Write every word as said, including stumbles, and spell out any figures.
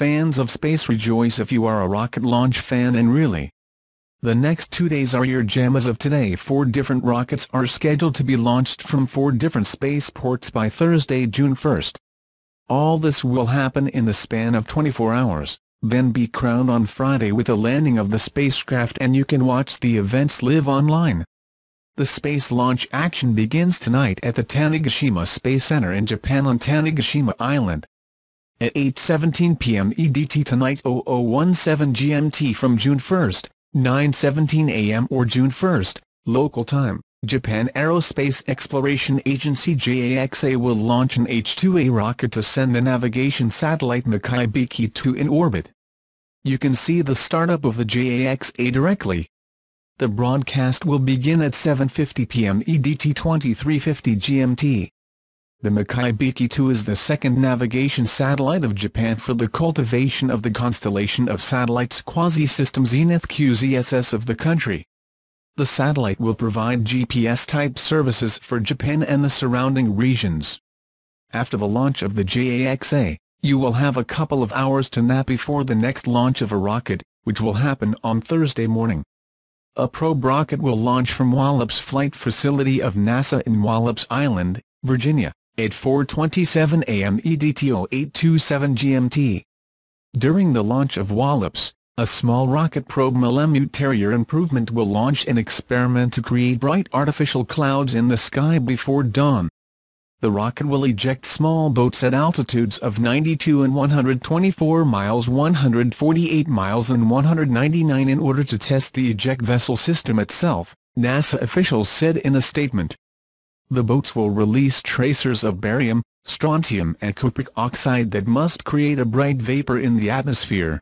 Fans of space rejoice if you are a rocket launch fan, and really. The next two days are your jam as of today. Four different rockets are scheduled to be launched from four different spaceports by Thursday, June first. All this will happen in the span of twenty-four hours, then be crowned on Friday with the landing of the spacecraft, and you can watch the events live online. The space launch action begins tonight at the Tanegashima Space Center in Japan on Tanegashima Island. At eight seventeen p m E D T tonight, zero zero one seven G M T from June first, nine seventeen a m or June first, local time, Japan Aerospace Exploration Agency J A X A will launch an H two A rocket to send the navigation satellite Michibiki two in orbit. You can see the startup of the J A X A directly. The broadcast will begin at seven fifty p m E D T, twenty-three fifty G M T. The Michibiki two is the second navigation satellite of Japan for the cultivation of the constellation of satellites Quasi-System Zenith Q Z S S of the country. The satellite will provide G P S-type services for Japan and the surrounding regions. After the launch of the J A X A, you will have a couple of hours to nap before the next launch of a rocket, which will happen on Thursday morning. A probe rocket will launch from Wallops Flight Facility of NASA in Wallops Island, Virginia, at four twenty-seven a m E D T, zero eight twenty-seven G M T. During the launch of Wallops, a small rocket probe Malemute Terrier Improvement will launch an experiment to create bright artificial clouds in the sky before dawn. The rocket will eject small boats at altitudes of ninety-two and one hundred twenty-four miles, one hundred forty-eight miles and one hundred ninety-nine in order to test the eject vessel system itself, NASA officials said in a statement. The boats will release tracers of barium, strontium and cupric oxide that must create a bright vapor in the atmosphere.